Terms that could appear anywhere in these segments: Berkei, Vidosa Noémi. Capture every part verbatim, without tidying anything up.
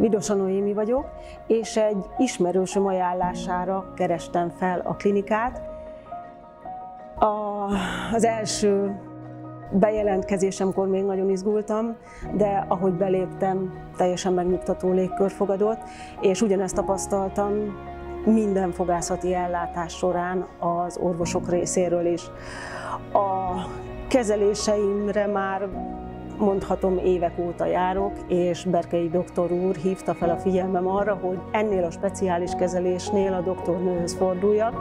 Vidosa Noémi vagyok, és egy ismerősöm ajánlására kerestem fel a klinikát. A, az első bejelentkezésemkor még nagyon izgultam, de ahogy beléptem, teljesen megnyugtató légkör fogadott, és ugyanezt tapasztaltam minden fogászati ellátás során az orvosok részéről is. A kezeléseimre már mondhatom évek óta járok, és Berkei doktor úr hívta fel a figyelmem arra, hogy ennél a speciális kezelésnél a doktornőhöz forduljak,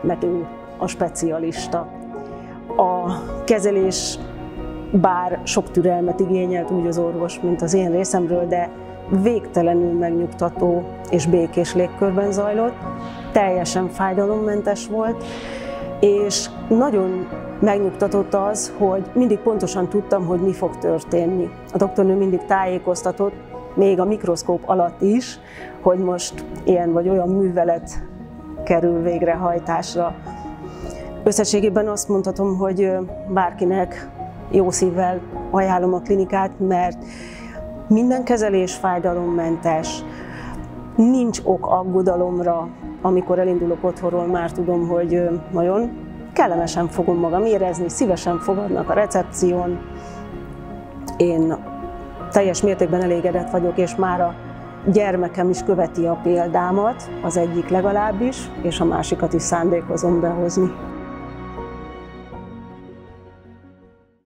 mert ő a specialista. A kezelés bár sok türelmet igényelt úgy az orvos, mint az én részemről, de végtelenül megnyugtató és békés légkörben zajlott, teljesen fájdalommentes volt, és nagyon megnyugtatott az, hogy mindig pontosan tudtam, hogy mi fog történni. A doktornő mindig tájékoztatott, még a mikroszkóp alatt is, hogy most ilyen vagy olyan művelet kerül végrehajtásra. Összességében azt mondhatom, hogy bárkinek jó szívvel ajánlom a klinikát, mert minden kezelés fájdalommentes, nincs ok aggodalomra, amikor elindulok otthonról, már tudom, hogy nagyon kellemesen fogom magam érezni, szívesen fogadnak a recepción. Én teljes mértékben elégedett vagyok, és már a gyermekem is követi a példámat, az egyik legalábbis, és a másikat is szándékozom behozni.